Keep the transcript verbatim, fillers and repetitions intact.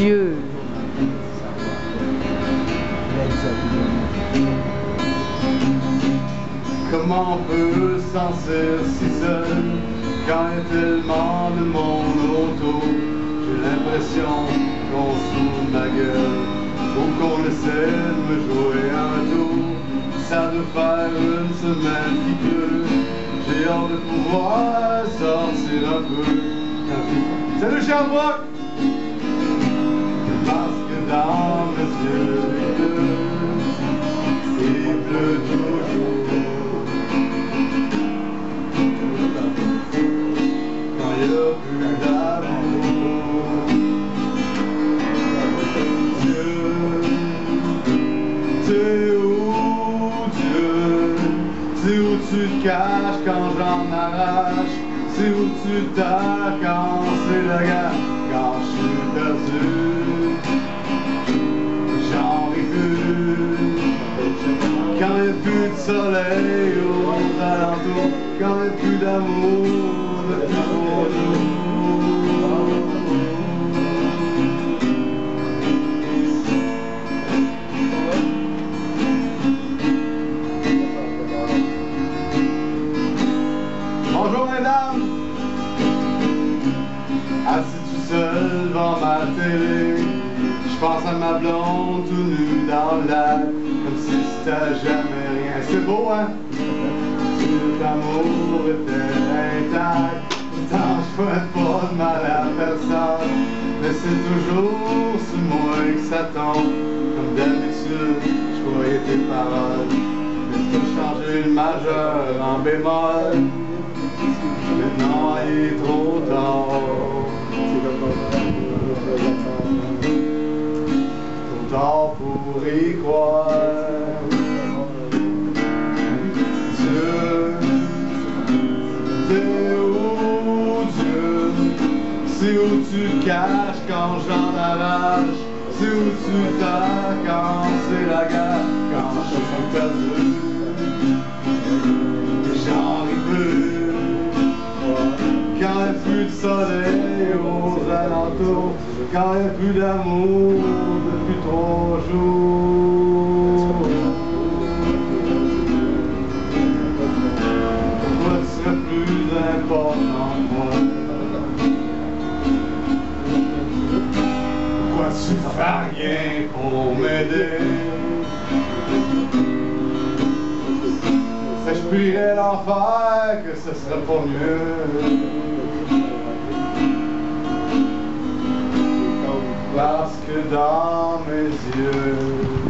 yeux. Comment on peut s'en sortir si seul quand il y a tellement de monde autour? J'ai l'impression qu'on s'ouvre la gueule ou qu'on essaie de me jouer un tour. Ça doit faire une semaine qui pleut. J'ai hâte de pouvoir sortir un peu. Salut Sherbrooke! Le masque dans mes yeux, il pleut toujours. Quand il n'y a plus d'amour, Dieu, t'es où, Dieu? C'est où tu te caches quand j'en arrache? C'est où tu t'as quand c'est la guerre, quand je suis perdu, j'en ai plus. Quand il n'y a plus de soleil aux alentours, quand il n'y a plus d'amour de plus beau jour. Bonjour mesdames. Assis tout seul devant ma télé, je pense à ma blonde tout nue dans l'air, comme si c'était jamais rien. C'est beau, hein? Tout l'amour était intact. Tant je fais pas de mal à personne, mais c'est toujours sur moi que ça tombe. Comme d'habitude, je croyais tes paroles, mais tu as changé le majeur en bémol. Maintenant il est trop tard. Trop tard pour y croire. Dieu, c'est où, Dieu? C'est où tu caches quand j'en arrache? C'est où tu t'as quand c'est la guerre? Quand je suis perdu, j'en ai plus. Quand il n'y a plus de soleil aux alentours, quand il n'y a plus d'amour depuis trois jours. Pourquoi tu serais plus important que moi? Pourquoi tu fais rien pour m'aider? Si je prierais l'enfer que ce serait pas mieux. Parce que dans mes yeux